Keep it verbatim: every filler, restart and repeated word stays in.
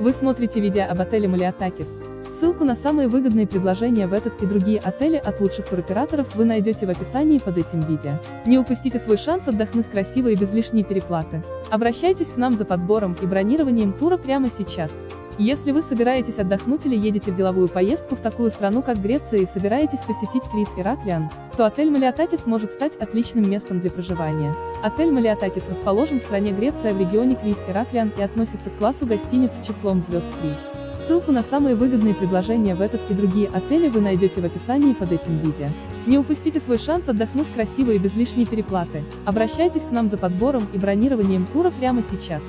Вы смотрите видео об отеле Малиотакис. Ссылку на самые выгодные предложения в этот и другие отели от лучших туроператоров вы найдете в описании под этим видео. Не упустите свой шанс отдохнуть красиво и без лишней переплаты. Обращайтесь к нам за подбором и бронированием тура прямо сейчас. Если вы собираетесь отдохнуть или едете в деловую поездку в такую страну, как Греция, и собираетесь посетить Крит и Ираклиан, то отель Малиотакис может стать отличным местом для проживания. Отель Малиотакис расположен в стране Греция в регионе Крит и Ираклиан и относится к классу гостиниц с числом звезд три. Ссылку на самые выгодные предложения в этот и другие отели вы найдете в описании под этим видео. Не упустите свой шанс отдохнуть красиво и без лишней переплаты. Обращайтесь к нам за подбором и бронированием тура прямо сейчас.